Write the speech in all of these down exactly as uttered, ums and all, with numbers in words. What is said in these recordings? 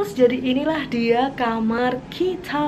House. Jadi inilah dia kamar kita.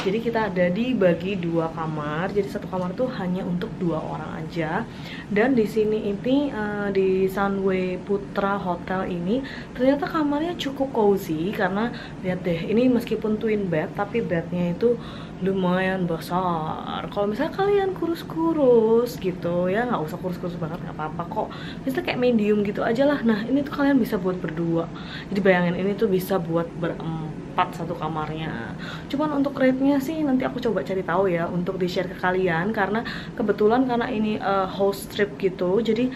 Jadi kita ada dibagi dua kamar. Jadi satu kamar tuh hanya untuk dua orang aja. Dan di sini ini uh, di Sunway Putra Hotel ini ternyata kamarnya cukup cozy karena lihat deh, ini meskipun twin bed tapi bednya itu lumayan besar. Kalau misalnya kalian kurus-kurus gitu ya, nggak usah kurus-kurus banget, nggak apa-apa kok. Misalnya kayak medium gitu aja lah. Nah ini tuh kalian bisa buat berdua. Jadi bayangin ini tuh bisa buat berempat satu kamarnya. Cuman untuk rate-nya sih nanti aku coba cari tahu ya untuk di-share ke kalian. Karena kebetulan karena ini uh, house trip gitu, jadi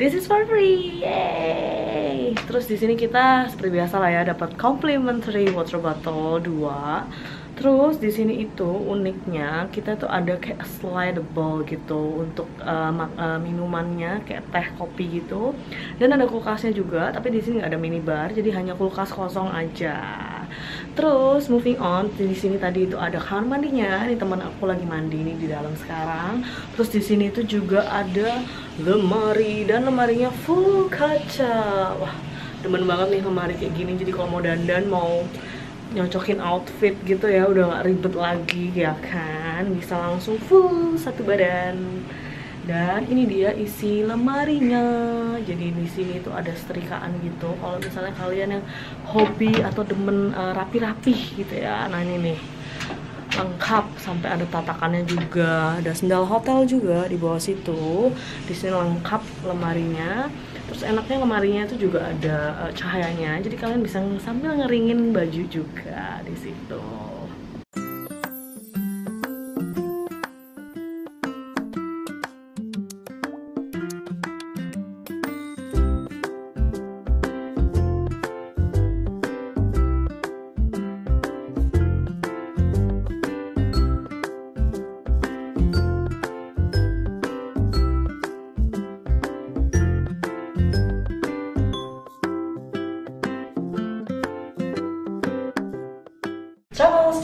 this is for free, yay! Terus di sini kita seperti biasa lah ya, dapat complimentary water bottle dua. Terus di sini itu uniknya kita tuh ada kayak slidable gitu untuk uh, uh, minumannya kayak teh kopi gitu, dan ada kulkasnya juga, tapi di sini nggak ada minibar, jadi hanya kulkas kosong aja. Terus moving on, di sini tadi itu ada kamar mandinya, ini teman aku lagi mandi nih di dalam sekarang. Terus di sini itu juga ada lemari, dan lemarinya full kaca. Wah, demen banget nih lemari kayak gini, jadi kalau mau dandan mau nyocokin outfit gitu ya, udah gak ribet lagi ya kan, bisa langsung full satu badan. Dan ini dia isi lemarinya. Jadi di sini itu ada setrikaan gitu, kalau misalnya kalian yang hobi atau demen uh, rapi-rapi gitu ya. Nah ini nih lengkap, sampai ada tatakannya juga, ada sendal hotel juga di bawah situ. Di sini lengkap lemarinya. Terus enaknya lemarinya itu juga ada uh, cahayanya, jadi kalian bisa sambil ngeringin baju juga di situ.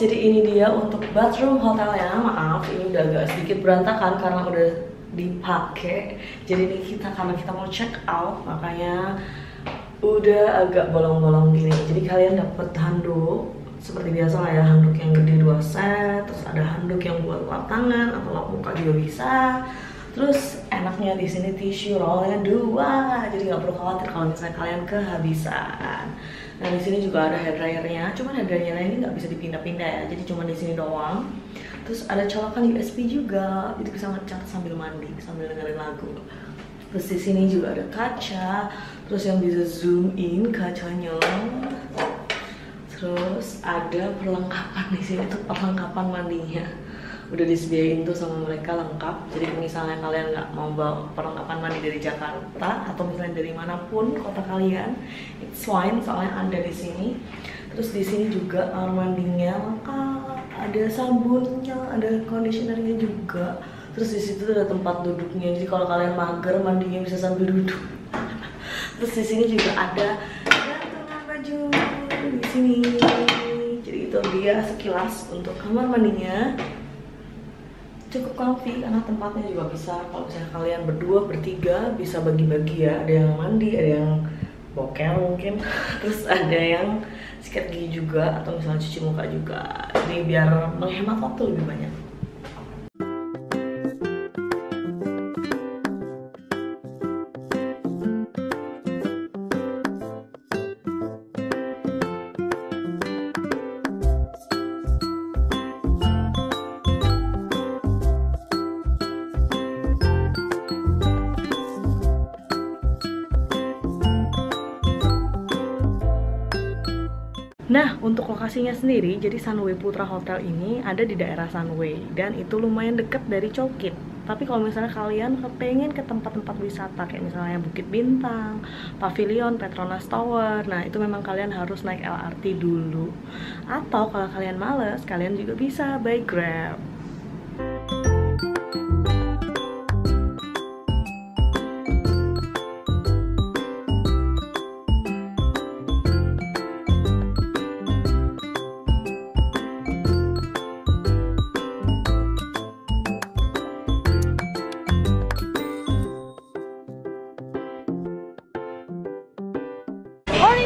Jadi ini dia untuk bathroom hotelnya. Maaf, ini udah agak sedikit berantakan karena udah dipakai. Jadi ini kita karena kita mau check out, makanya udah agak bolong-bolong gini. Jadi kalian dapat handuk seperti biasa lah ya, handuk yang gede dua set, terus ada handuk yang buat lap tangan atau lap muka juga bisa. Terus enaknya di sini tisu rollnya dua, jadi nggak perlu khawatir kalau misalnya kalian kehabisan. Nah di sini juga ada hair dryernya, cuman hair dryernya ini nggak bisa dipindah-pindah ya, jadi cuma di sini doang. Terus ada colokan U S B juga, jadi bisa ngecas sambil mandi, sambil dengerin lagu. Terus di sini juga ada kaca, terus yang bisa zoom in kacanya. Terus ada perlengkapan di sini tuh, perlengkapan mandinya udah disediain tuh sama mereka lengkap. Jadi misalnya kalian nggak mau bawa perlengkapan mandi dari Jakarta atau misalnya dari manapun kota kalian, it's fine, soalnya ada di sini. Terus di sini juga kamar mandinya lengkap, ada sabunnya, ada conditionernya juga. Terus di situ ada tempat duduknya, jadi kalau kalian mager mandinya bisa sambil duduk. Terus di sini juga ada gantungan baju di sini. Jadi itu dia sekilas untuk kamar mandinya. Cukup comfy karena tempatnya juga bisa, kalau misalnya kalian berdua, bertiga bisa bagi-bagi ya. Ada yang mandi, ada yang boker mungkin, terus ada yang sikat gigi juga, atau misalnya cuci muka juga. Jadi biar menghemat waktu lebih banyak. Nah, untuk lokasinya sendiri, jadi Sunway Putra Hotel ini ada di daerah Sunway, dan itu lumayan deket dari Cokit. Tapi kalau misalnya kalian pengen ke tempat-tempat wisata, kayak misalnya Bukit Bintang, Pavilion, Petronas Tower, nah itu memang kalian harus naik L R T dulu. Atau kalau kalian males, kalian juga bisa by Grab. Morning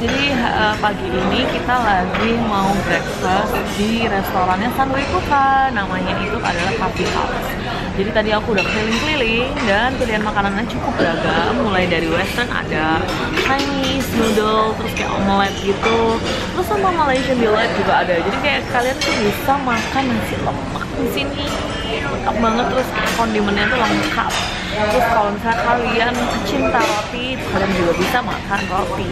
Jadi uh, pagi ini kita lagi mau breakfast di restorannya Sunway Putra. Namanya itu adalah Coffee House. Jadi tadi aku udah keliling-keliling dan pilihan makanannya cukup beragam. Mulai dari Western ada Chinese noodle, terus kayak omelette gitu. Terus sama Malaysian delight juga ada. Jadi kayak kalian tuh bisa makan nasi lemak di sini. Lengkap banget, terus kayak kondimennya tuh lengkap. Terus kalau misalnya kalian pecinta roti, kalian juga bisa makan roti.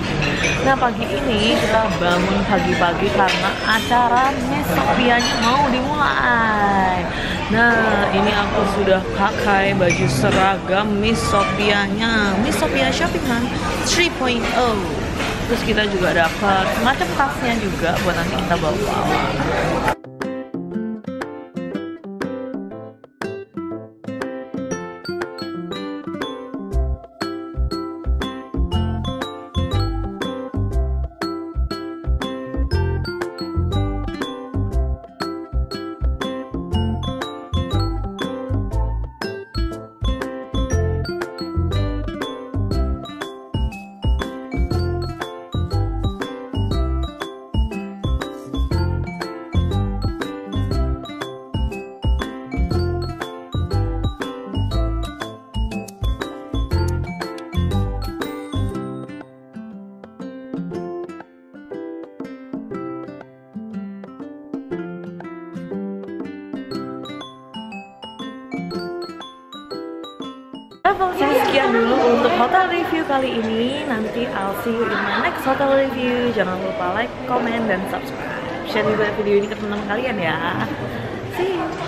Nah pagi ini kita bangun pagi-pagi karena acara Miss Sophia mau dimulai. Nah ini aku sudah pakai baju seragam Miss Sophia-nya, Miss Sophia Shopping Hunt three point oh. Terus kita juga dapat macam tasnya juga buat nanti kita bawa-bawa. Saya sekian dulu untuk hotel review kali ini. Nanti I'll see you in my next hotel review. Jangan lupa like, comment, dan subscribe. Share juga video ini ke teman-teman kalian ya. See you.